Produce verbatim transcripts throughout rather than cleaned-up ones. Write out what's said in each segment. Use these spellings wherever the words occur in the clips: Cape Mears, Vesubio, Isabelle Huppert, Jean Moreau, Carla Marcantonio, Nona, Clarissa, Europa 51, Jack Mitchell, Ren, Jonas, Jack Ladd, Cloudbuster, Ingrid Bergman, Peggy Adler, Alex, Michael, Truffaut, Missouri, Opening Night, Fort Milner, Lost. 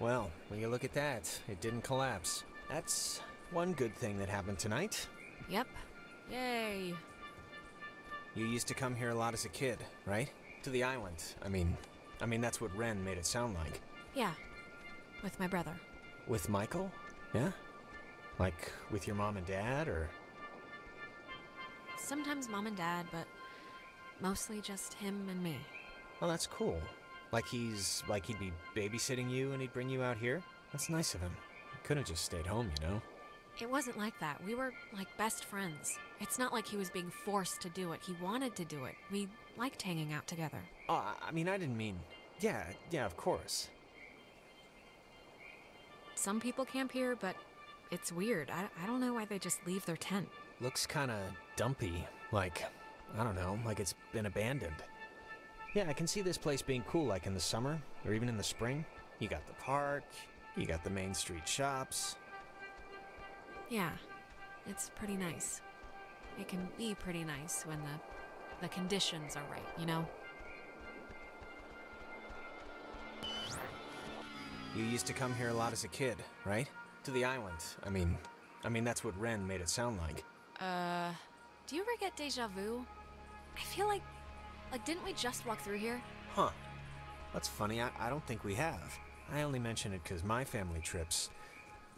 Well, when you look at that, it didn't collapse. That's one good thing that happened tonight. Yep. Yay. You used to come here a lot as a kid, right? To the island. I mean, I mean, that's what Ren made it sound like. Yeah. With my brother. With Michael? Yeah? Like, with your mom and dad, or...? Sometimes mom and dad, but mostly just him and me. Well, that's cool. Like he's... like he'd be babysitting you and he'd bring you out here? That's nice of him. He could've just stayed home, you know? It wasn't like that. We were, like, best friends. It's not like he was being forced to do it. He wanted to do it. We liked hanging out together. Oh, I mean, I didn't mean... Yeah, yeah, of course. Some people camp here, but it's weird. I, I don't know why they just leave their tent. Looks kind of dumpy. Like, I don't know, like it's been abandoned. Yeah, I can see this place being cool, like in the summer, or even in the spring. You got the park, you got the main street shops. Yeah, it's pretty nice. It can be pretty nice when the, the conditions are right, you know? You used to come here a lot as a kid, right? To the island. I mean, I mean, that's what Ren made it sound like. Uh, do you ever get deja vu? I feel like, like, didn't we just walk through here? Huh. That's funny. I, I don't think we have. I only mention it because my family trips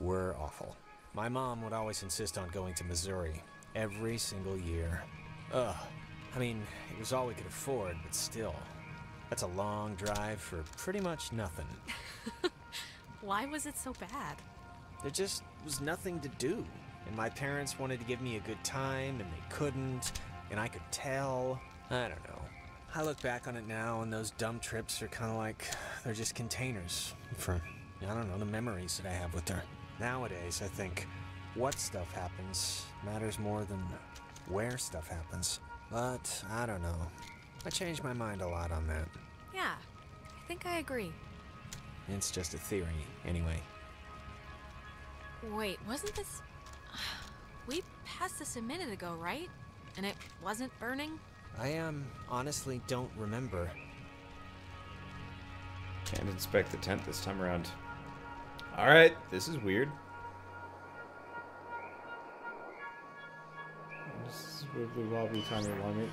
were awful. My mom would always insist on going to Missouri every single year. Ugh. I mean, it was all we could afford, but still. That's a long drive for pretty much nothing. Why was it so bad? There just was nothing to do. And my parents wanted to give me a good time, and they couldn't. And I could tell. I don't know. I look back on it now, and those dumb trips are kind of like... they're just containers for, I don't know, the memories that I have with her. Nowadays, I think what stuff happens matters more than where stuff happens. But, I don't know. I changed my mind a lot on that. Yeah, I think I agree. It's just a theory, anyway. Wait, wasn't this... we passed this a minute ago, right? And it wasn't burning? I, um, honestly don't remember. Can't inspect the tent this time around. Alright, this is weird. This is all we kind of wanted.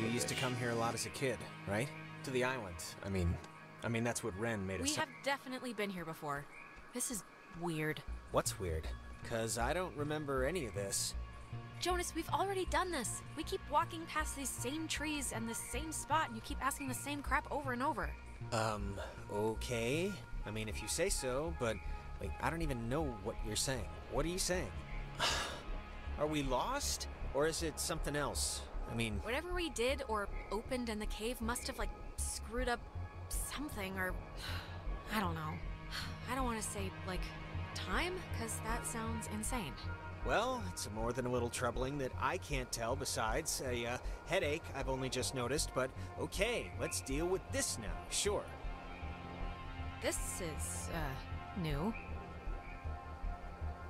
You used to come here a lot as a kid, right? To the island. I mean, I mean, that's what Ren made us... We have definitely been here before. This is weird. What's weird? Because I don't remember any of this. Jonas, we've already done this. We keep walking past these same trees and the same spot, and you keep asking the same crap over and over. Um, okay. I mean, if you say so, but, like, I don't even know what you're saying. What are you saying? Are we lost? Or is it something else? I mean... Whatever we did or opened in the cave must have, like, screwed up something or... I don't know. I don't want to say, like... time? Because that sounds insane. Well, it's more than a little troubling that I can't tell, besides a uh, headache I've only just noticed, but okay, let's deal with this now, sure. This is, uh, new.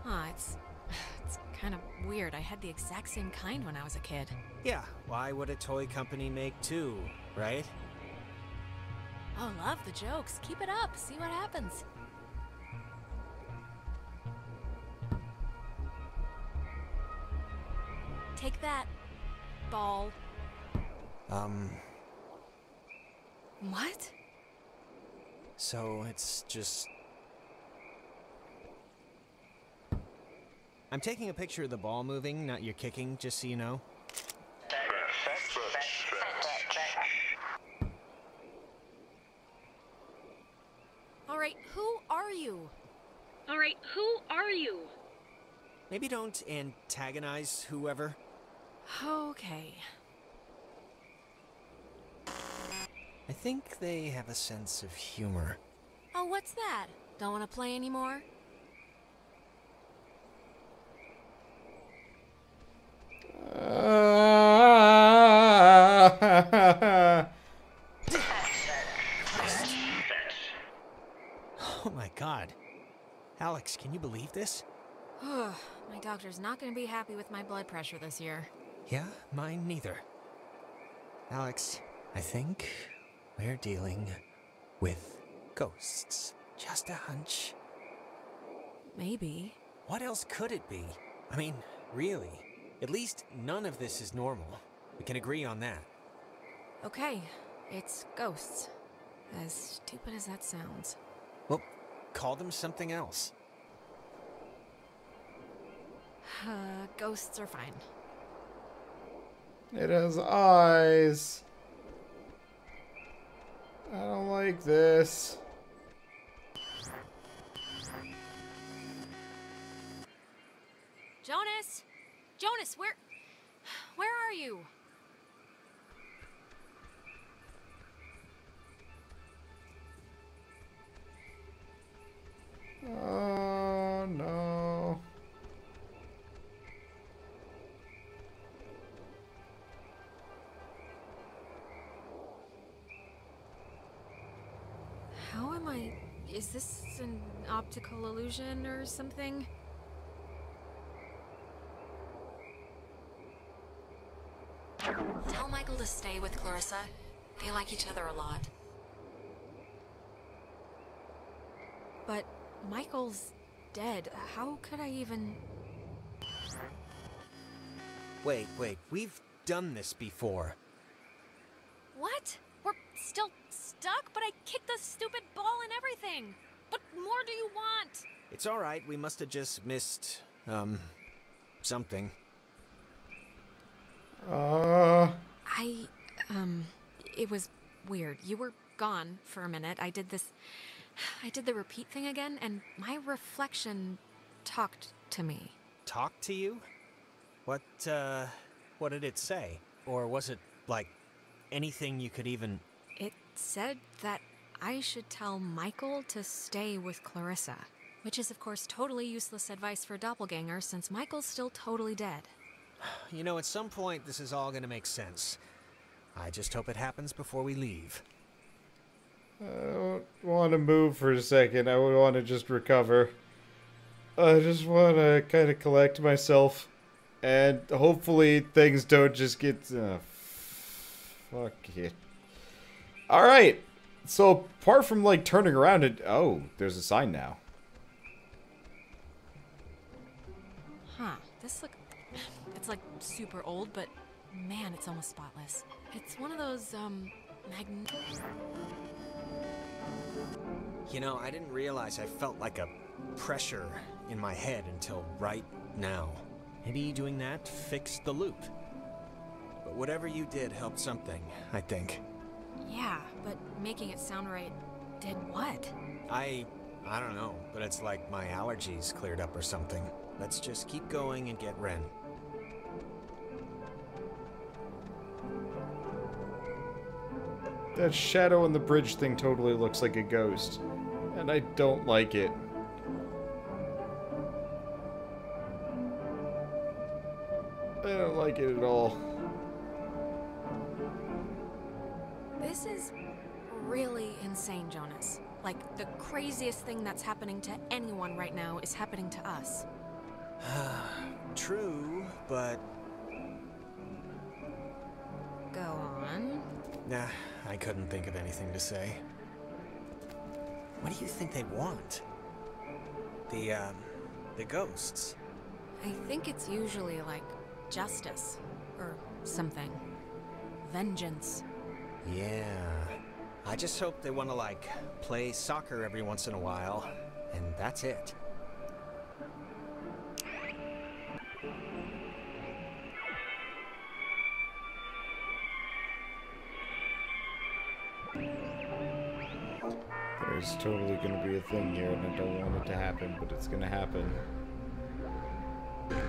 Ah, it's, it's kind of weird. I had the exact same kind when I was a kid. Yeah, why would a toy company make two, right? Oh, love the jokes. Keep it up. See what happens. Take that, ball. Um... What? So, it's just... I'm taking a picture of the ball moving, not your kicking, just so you know. Alright, who are you? Alright, who are you? Maybe don't antagonize whoever. Okay. I think they have a sense of humor. Oh, what's that? Don't want to play anymore? Oh my god. Alex, can you believe this? My doctor's not going to be happy with my blood pressure this year. Yeah, mine neither. Alex, I think... we're dealing with ghosts. Just a hunch? Maybe. What else could it be? I mean, really. At least none of this is normal. We can agree on that. Okay. It's ghosts. As stupid as that sounds. Well, call them something else. Uh, ghosts are fine. It has eyes. I don't like this. Jonas! Jonas, where... Where are you? Oh, no. How am I... Is this an optical illusion or something? Tell Michael to stay with Clarissa. They like each other a lot. But... Michael's dead. How could I even... Wait, wait. We've done this before. What? We're still stuck, but I kicked the stupid ball and everything. What more do you want? It's all right. We must have just missed, um, something. Uh... I, um, it was weird. You were gone for a minute. I did this... I did the repeat thing again, and my reflection talked to me. Talked to you? What, uh, what did it say? Or was it, like, anything you could even... It said that I should tell Michael to stay with Clarissa. Which is, of course, totally useless advice for a doppelganger, since Michael's still totally dead. You know, at some point, this is all gonna make sense. I just hope it happens before we leave. I don't want to move for a second. I would want to just recover. I just want to kind of collect myself. And hopefully things don't just get... Uh, fuck it. Alright. So apart from like turning around and... Oh, there's a sign now. Huh. This look... It's like super old, but man, it's almost spotless. It's one of those, um... Magn... You know, I didn't realize I felt like a pressure in my head until right now. Maybe doing that fixed the loop. But whatever you did helped something, I think. Yeah, but making it sound right did what? I... I don't know, but it's like my allergies cleared up or something. Let's just keep going and get Ren. That shadow on the bridge thing totally looks like a ghost, and I don't like it. I don't like it at all. This is really insane, Jonas. Like, the craziest thing that's happening to anyone right now is happening to us. True, but... Go on. Nah, I couldn't think of anything to say. What do you think they want? The, um, the ghosts? I think it's usually, like, justice. Or something. Vengeance. Yeah. I just hope they want to, like, play soccer every once in a while. And that's it. It's totally gonna be a thing here, and I don't want it to happen, but it's gonna happen. Beaker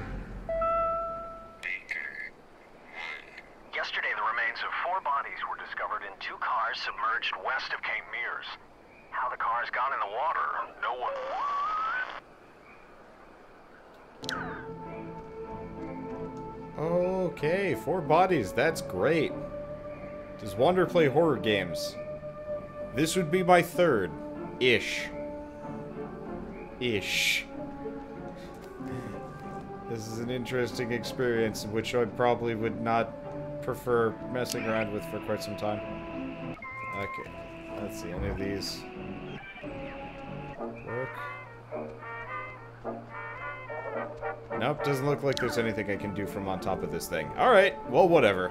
one. Yesterday, the remains of four bodies were discovered in two cars submerged west of Cape Mears. How the cars got in the water, no one... Okay, four bodies, that's great. Does Wander play horror games? This would be my third. Ish. Ish. This is an interesting experience, which I probably would not prefer messing around with for quite some time. Okay, let's see, any of these. Nope, doesn't look like there's anything I can do from on top of this thing. Alright, well, whatever.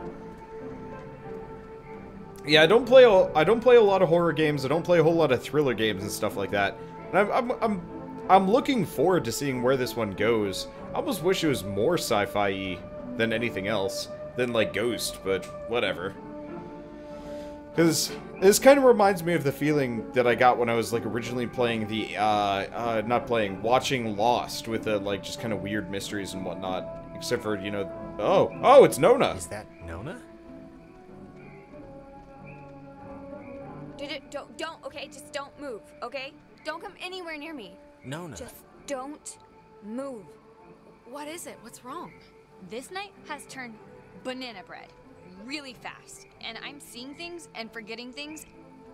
Yeah, I don't play a, I don't play a lot of horror games. I don't play a whole lot of thriller games and stuff like that. And I'm, I'm, I'm, I'm looking forward to seeing where this one goes. I almost wish it was more sci-fi-y than anything else. Than, like, Ghost, but whatever. Because this kind of reminds me of the feeling that I got when I was, like, originally playing the, uh, uh, not playing, watching Lost with, the, like, just kind of weird mysteries and whatnot. Except for, you know, oh, oh, it's Nona! Is that Nona? Don't, don't, okay? Just don't move, okay? Don't come anywhere near me. Nona. Just don't move. What is it? What's wrong? This night has turned banana bread. Really fast, and I'm seeing things and forgetting things,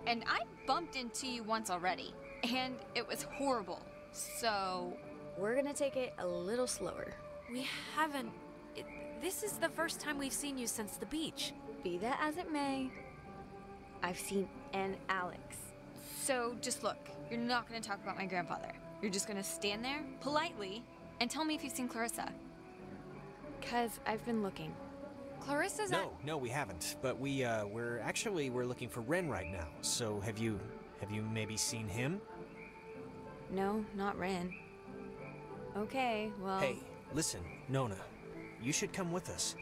and I bumped into you once already, and it was horrible. So we're gonna take it a little slower. We haven't. It, this is the first time we've seen you since the beach. Be that as it may, I've seen an Alex. So just look. You're not gonna talk about my grandfather. You're just gonna stand there politely and tell me if you've seen Clarissa. 'Cause I've been looking. Clarissa's No, no, we haven't. But we, uh, we're actually, we're looking for Ren right now. So have you, have you maybe seen him? No, not Ren. Okay, well... Hey, listen, Nona. You should come with us.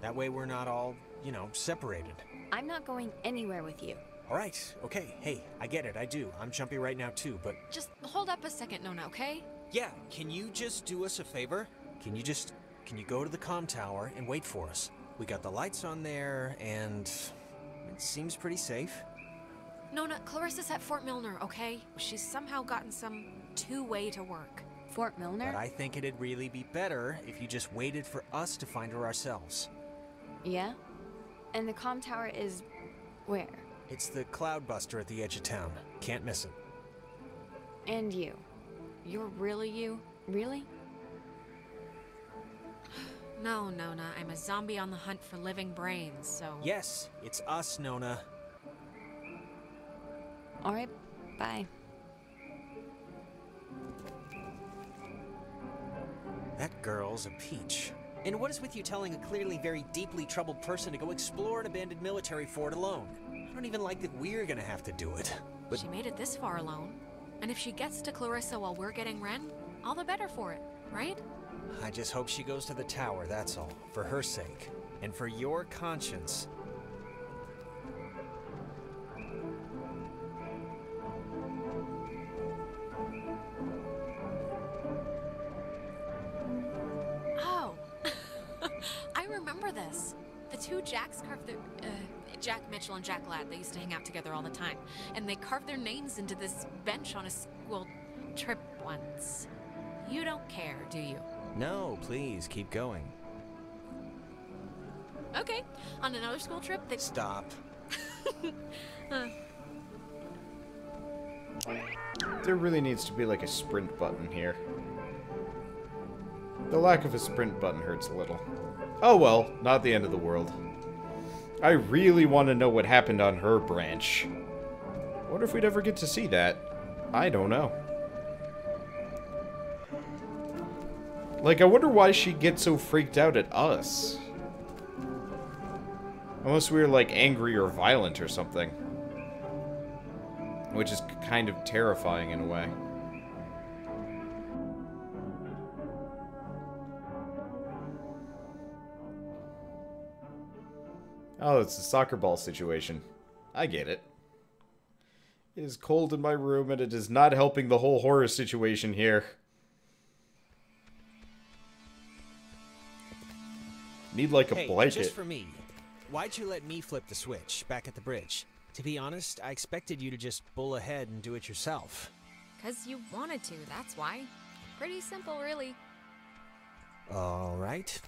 That way we're not all, you know, separated. I'm not going anywhere with you. All right, okay. Hey, I get it, I do. I'm jumpy right now too, but... Just hold up a second, Nona, okay? Yeah, can you just do us a favor? Can you just, can you go to the comm tower and wait for us? We got the lights on there, and it seems pretty safe. Nona, Clarissa's at Fort Milner, okay? She's somehow gotten some two-way to work. Fort Milner? But I think it'd really be better if you just waited for us to find her ourselves. Yeah? And the comm tower is where? It's the Cloudbuster at the edge of town. Can't miss it. And you. You're really you? Really? No, Nona, I'm a zombie on the hunt for living brains, so... Yes, it's us, Nona. Alright, bye. That girl's a peach. And what is with you telling a clearly very deeply troubled person to go explore an abandoned military fort alone? I don't even like that we're gonna have to do it. But she made it this far alone. And if she gets to Clarissa while we're getting Ren, all the better for it, right? I just hope she goes to the tower, that's all. For her sake. And for your conscience. Oh. I remember this. The two Jacks carved their... Uh, Jack Mitchell and Jack Ladd, they used to hang out together all the time. And they carved their names into this bench on a school trip once. You don't care, do you? No, please, keep going. Okay, on another school trip that... Stop. uh. There really needs to be, like, a sprint button here. The lack of a sprint button hurts a little. Oh well, not the end of the world. I really want to know what happened on her branch. I wonder if we'd ever get to see that. I don't know. Like, I wonder why she gets so freaked out at us. Unless we were, like, angry or violent or something. Which is kind of terrifying in a way. Oh, it's the soccer ball situation. I get it. It is cold in my room, and it is not helping the whole horror situation here. Need like a hey, blanket. Just for me. Why'd you let me flip the switch back at the bridge? To be honest, I expected you to just bull ahead and do it yourself. 'Cause you wanted to, that's why. Pretty simple, really. All right.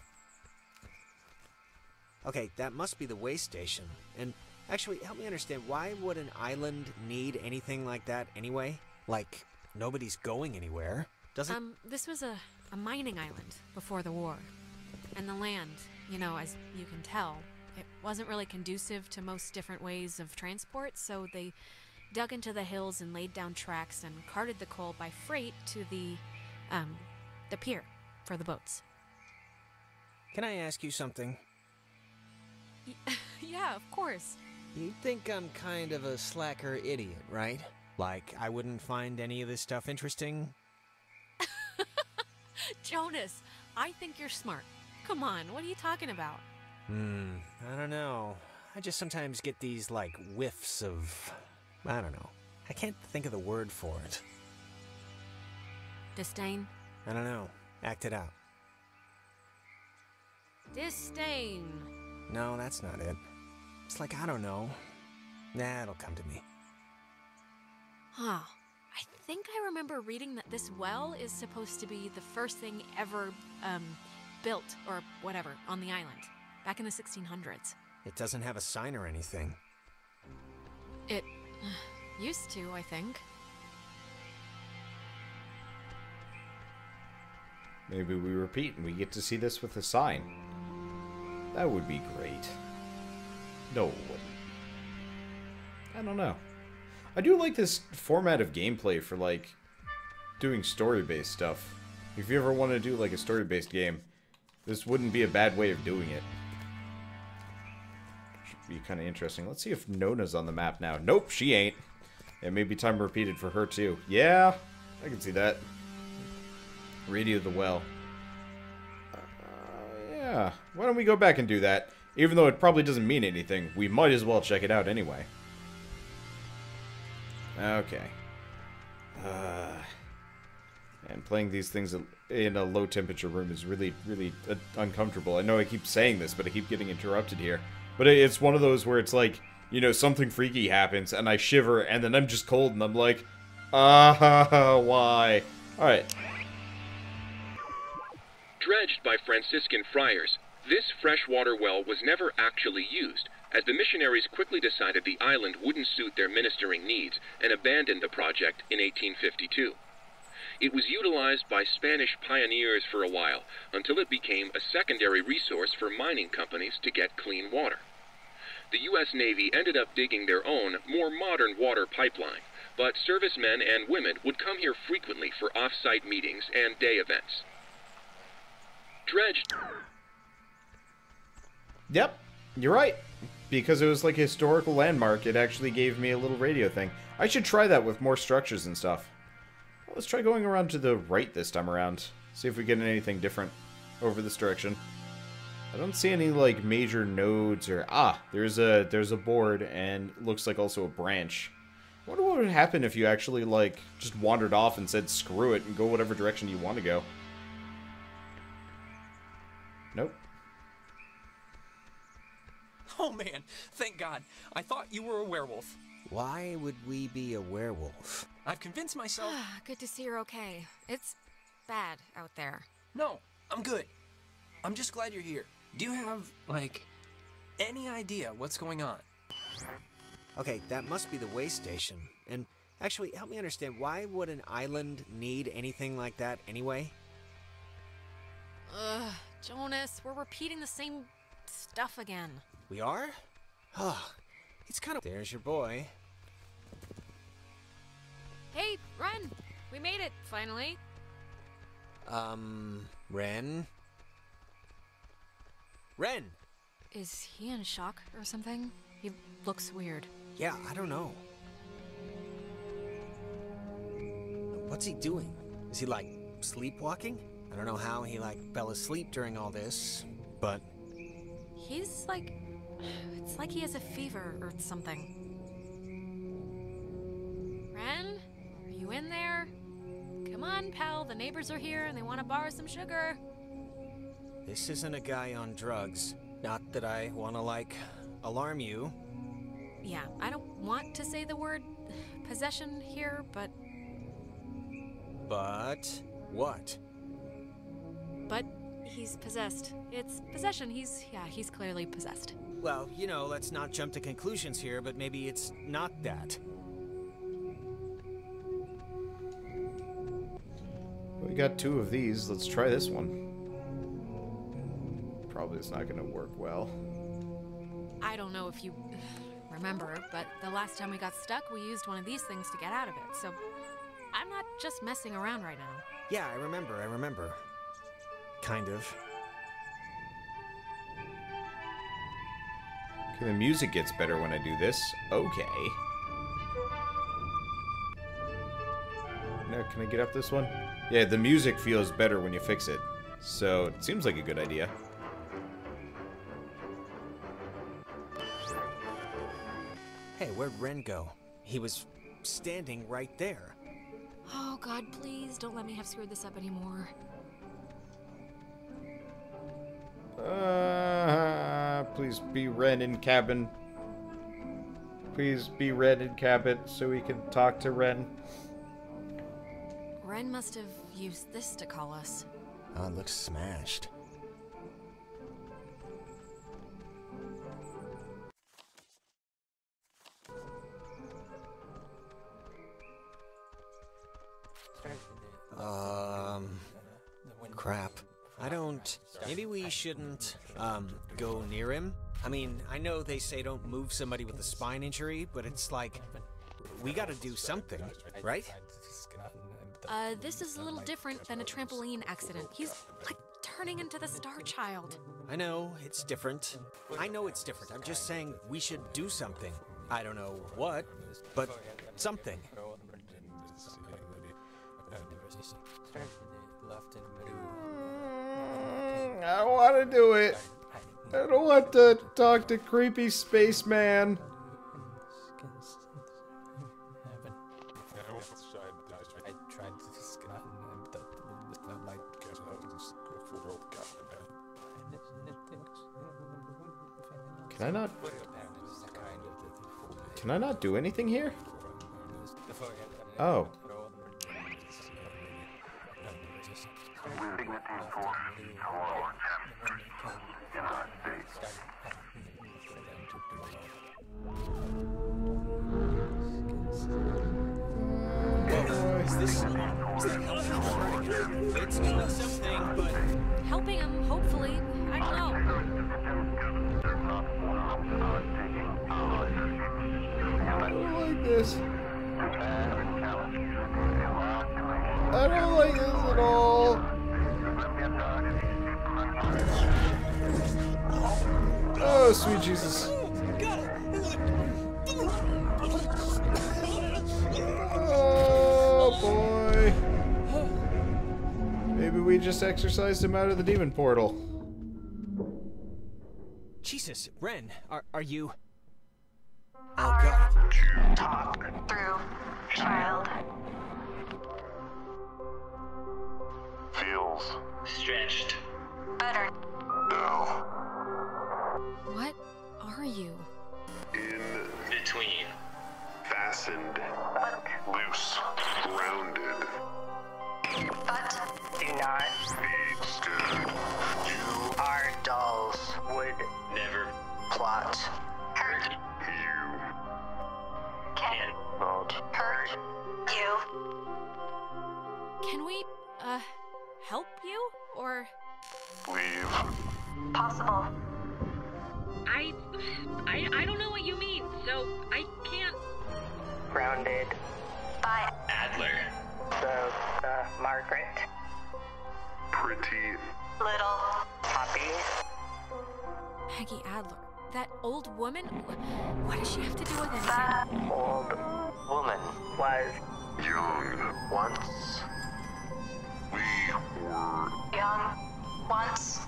Okay, that must be the way station. And actually, help me understand, why would an island need anything like that anyway? Like, nobody's going anywhere. Doesn't... Um, this was a, a mining island before the war. And the land, you know, as you can tell, it wasn't really conducive to most different ways of transport, so they dug into the hills and laid down tracks and carted the coal by freight to the, um, the pier. for the boats. Can I ask you something? Y- yeah, of course. You think I'm kind of a slacker idiot, right? Like, I wouldn't find any of this stuff interesting? Jonas, I think you're smart. Come on, what are you talking about? Hmm, I don't know. I just sometimes get these, like, whiffs of... I don't know. I can't think of the word for it. Disdain? I don't know. Act it out. Disdain. No, that's not it. It's like, I don't know. Nah, it'll come to me. Huh. I think I remember reading that this well is supposed to be the first thing ever, um, built, or whatever, on the island. Back in the sixteen hundreds. It doesn't have a sign or anything. It used to, I think. Maybe we repeat and we get to see this with a sign. That would be great. No, it wouldn't. I don't know. I do like this format of gameplay for, like, doing story-based stuff. If you ever want to do, like, a story-based game, this wouldn't be a bad way of doing it. Should be kind of interesting. Let's see if Nona's on the map now. Nope, she ain't. It may be time repeated for her, too. Yeah, I can see that. Radio the well. Uh, yeah. Why don't we go back and do that? Even though it probably doesn't mean anything, we might as well check it out anyway. Okay. Uh, and playing these things in a low temperature room is really, really uh, uncomfortable. I know I keep saying this, but I keep getting interrupted here. But it's one of those where it's like, you know, something freaky happens, and I shiver, and then I'm just cold, and I'm like, ah, uh, why? Alright. Dredged by Franciscan friars, this freshwater well was never actually used, as the missionaries quickly decided the island wouldn't suit their ministering needs and abandoned the project in eighteen fifty-two. It was utilized by Spanish pioneers for a while, until it became a secondary resource for mining companies to get clean water. The U S Navy ended up digging their own, more modern water pipeline, but servicemen and women would come here frequently for off-site meetings and day events. Dredged... Yep, you're right. Because it was like a historical landmark, it actually gave me a little radio thing. I should try that with more structures and stuff. Well, let's try going around to the right this time around. See if we get anything different over this direction. I don't see any, like, major nodes or... Ah, there's a, there's a board and looks like also a branch. I wonder what would happen if you actually, like, just wandered off and said screw it and go whatever direction you want to go. Nope. Oh man, thank God. I thought you were a werewolf. Why would we be a werewolf? I've convinced myself... Good to see you're okay. It's bad out there. No, I'm good. I'm just glad you're here. Do you have, like, any idea what's going on? Okay, that must be the way station. And actually, help me understand, why would an island need anything like that anyway? Ugh, Jonas, we're repeating the same stuff again. We are? Oh, it's kind of... There's your boy. Hey, Ren! We made it, finally. Um, Ren? Ren! Is he in shock or something? He looks weird. Yeah, I don't know. What's he doing? Is he, like, sleepwalking? I don't know how he, like, fell asleep during all this, but... He's, like... It's like he has a fever or something. Ren, are you in there? Come on, pal. The neighbors are here and they want to borrow some sugar. This isn't a guy on drugs. Not that I want to, like, alarm you. Yeah, I don't want to say the word possession here, but... But what? But he's possessed. It's possession. He's, yeah, he's clearly possessed. Well, you know, let's not jump to conclusions here, but maybe it's not that. We got two of these. Let's try this one. Probably it's not going to work well. I don't know if you remember, but the last time we got stuck, we used one of these things to get out of it. So I'm not just messing around right now. Yeah, I remember. I remember. Kind of. Okay, the music gets better when I do this. Okay. Now, can I get up this one? Yeah, the music feels better when you fix it. So, it seems like a good idea. Hey, where'd Ren go? He was standing right there. Oh, God, please don't let me have screwed this up anymore. Uh, please be Ren in cabin. Please be Ren in cabin so we can talk to Ren. Ren must have used this to call us. Oh, it looks smashed. Um, crap. I don't... Maybe we shouldn't, um, go near him. I mean, I know they say don't move somebody with a spine injury, but it's like, we gotta do something, right? Uh, this is a little different than a trampoline accident. He's, like, turning into the Star Child. I know, it's different. I know it's different. I'm just saying we should do something. I don't know what, but something. I don't want to do it. I don't want to talk to creepy spaceman. Can I not? Can I not do anything here? Oh. It's doing something, but helping him, hopefully. I don't know. I don't like this. I don't like this at all. Oh, sweet Jesus. Oh, boy. Maybe we just exorcised him out of the demon portal. Jesus, Ren, are, are you... Oh, God. Talk through, child. Feels... stretched. Better. No. What are you? In... between. Fastened. Loose. Rounded. But do not be scared. You are dolls would never plot. Hurt you. Can not hurt you. Can we uh help you or leave? Possible. I I I don't know what you mean, so I can't. Rounded. By Adler. So, uh, Margaret. Pretty. Little. Poppy. Peggy Adler. That old woman? What does she have to do with anything? That old woman was young once. We were young once.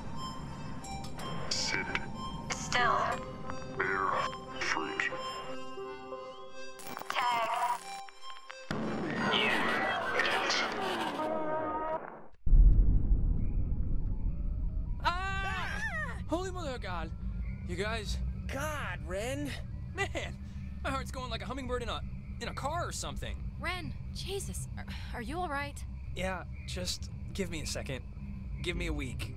Sit. Still. Bear fruit. Tag. You get. Ah! Holy mother of God. You guys. God, Ren. Man, my heart's going like a hummingbird in a in a car or something. Ren, Jesus, are, are you all right? Yeah, just give me a second. Give me a week.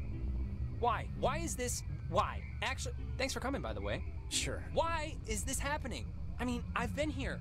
Why? Why is this? Why? Actually, thanks for coming, by the way. Sure. Why is this happening? I mean, I've been here.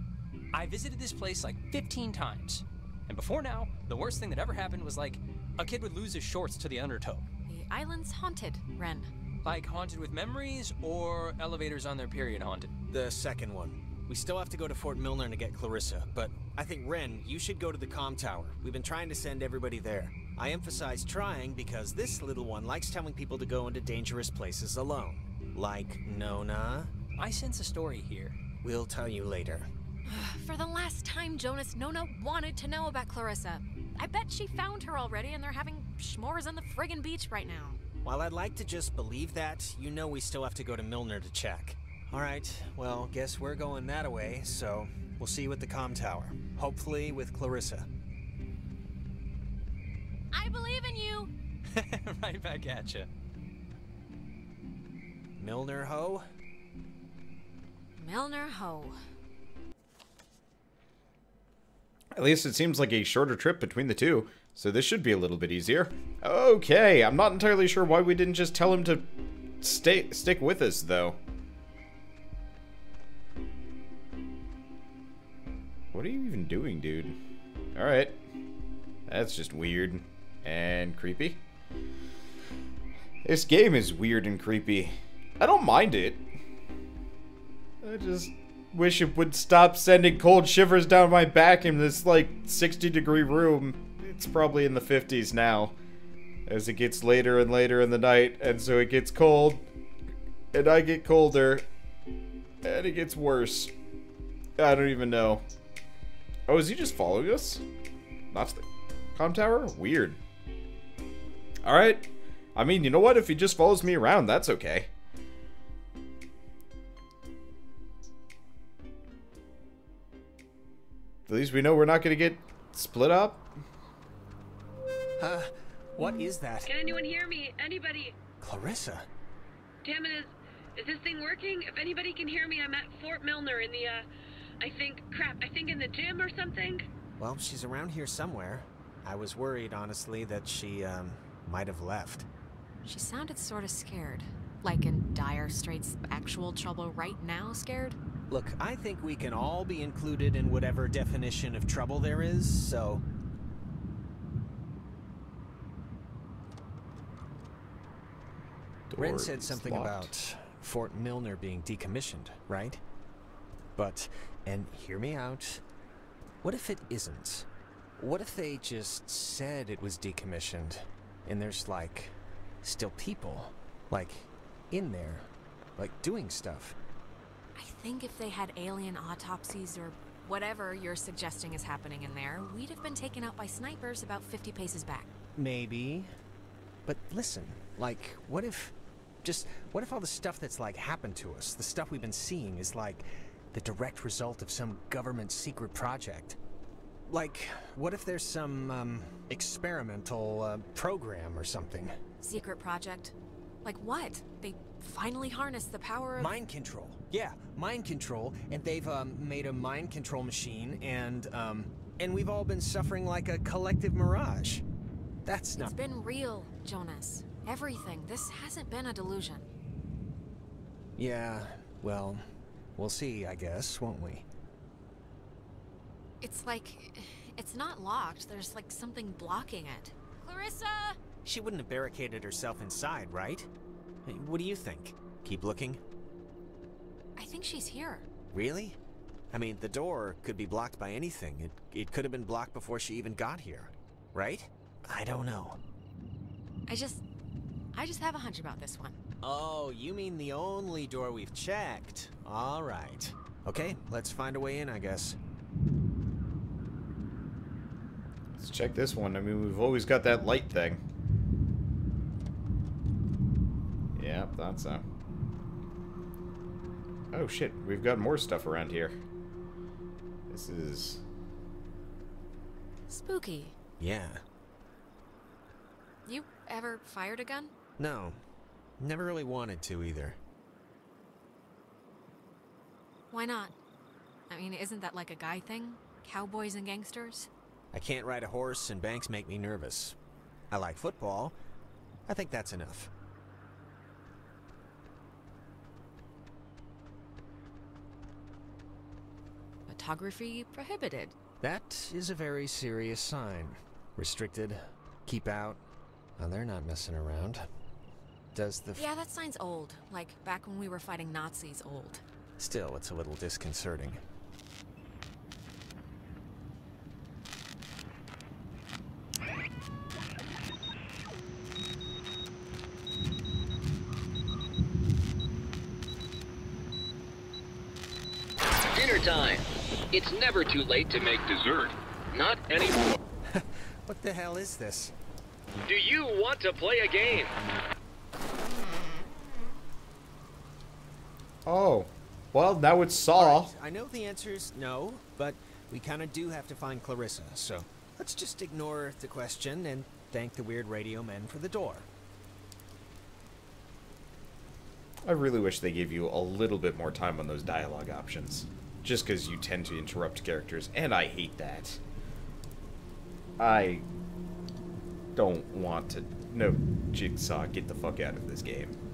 I visited this place like fifteen times. And before now, the worst thing that ever happened was like, a kid would lose his shorts to the undertow. The island's haunted, Ren. Like haunted with memories or elevators on their period haunted? The second one. We still have to go to Fort Milner to get Clarissa, but I think, Ren, you should go to the comm tower. We've been trying to send everybody there. I emphasize trying because this little one likes telling people to go into dangerous places alone. Like Nona. I sense a story here. We'll tell you later. For the last time, Jonas, Nona wanted to know about Clarissa. I bet she found her already and they're having s'mores on the friggin' beach right now. While I'd like to just believe that, you know we still have to go to Milner to check. Alright, well, guess we're going that away, so we'll see you at the comm tower. Hopefully with Clarissa. I believe in you! Right back at ya. Milner Ho? Milner Ho. At least it seems like a shorter trip between the two, so this should be a little bit easier. Okay, I'm not entirely sure why we didn't just tell him to stay stick with us, though. What are you even doing, dude? Alright. That's just weird. And creepy. This game is weird and creepy. I don't mind it. I just wish it would stop sending cold shivers down my back in this, like, sixty degree room. It's probably in the fifties now. As it gets later and later in the night, and so it gets cold. And I get colder. And it gets worse. I don't even know. Oh, is he just following us? Not to the comm tower? Weird. Alright. I mean, you know what? If he just follows me around, that's okay. At least we know we're not going to get split up. Huh? What is that? Can anyone hear me? Anybody? Clarissa? Damn it, is, is this thing working? If anybody can hear me, I'm at Fort Milner in the, uh, I think, crap, I think in the gym or something. Well, she's around here somewhere. I was worried, honestly, that she, um, might have left. She sounded sort of scared. Like in dire straits, actual trouble right now scared? Look, I think we can all be included in whatever definition of trouble there is, so... Ren said something about Fort Milner being decommissioned, right? But, and hear me out, what if it isn't? What if they just said it was decommissioned, and there's, like, still people, like, in there, like, doing stuff? I think if they had alien autopsies or whatever you're suggesting is happening in there, we'd have been taken out by snipers about fifty paces back. Maybe. But listen, like, what if... Just, what if all the stuff that's, like, happened to us, the stuff we've been seeing is, like, the direct result of some government secret project? Like, what if there's some, um, experimental, uh, program or something? Secret project? Like what? They finally harnessed the power of... Mind control. Yeah, mind control. And they've, um, made a mind control machine, and, um... And we've all been suffering like a collective mirage. That's not... It's been real, Jonas. Everything. This hasn't been a delusion. Yeah, well... We'll see, I guess, won't we? It's like... It's not locked. There's, like, something blocking it. Clarissa! She wouldn't have barricaded herself inside, right? What do you think? Keep looking? I think she's here. Really? I mean, the door could be blocked by anything. It, it could have been blocked before she even got here. Right? I don't know. I just... I just have a hunch about this one. Oh, you mean the only door we've checked. All right. Okay, let's find a way in, I guess. Let's check this one. I mean, we've always got that light thing. Yeah, thought so. Oh, shit. We've got more stuff around here. This is... Spooky. Yeah. You ever fired a gun? No. Never really wanted to, either. Why not? I mean, isn't that like a guy thing? Cowboys and gangsters? I can't ride a horse, and banks make me nervous. I like football. I think that's enough. Photography prohibited. That is a very serious sign. Restricted. Keep out. Oh, they're not messing around. Does the... Yeah, that sign's old. Like, back when we were fighting Nazis old. Still, it's a little disconcerting. time. It's never too late to make dessert. Not anymore. What the hell is this? Do you want to play a game? Oh. Well, now it's Saw. Right. I know the answer is no, but we kind of do have to find Clarissa, so let's just ignore the question and thank the weird radio men for the door. I really wish they gave you a little bit more time on those dialogue options. Just because you tend to interrupt characters, and I hate that. I don't want to... No, Jigsaw, get the fuck out of this game.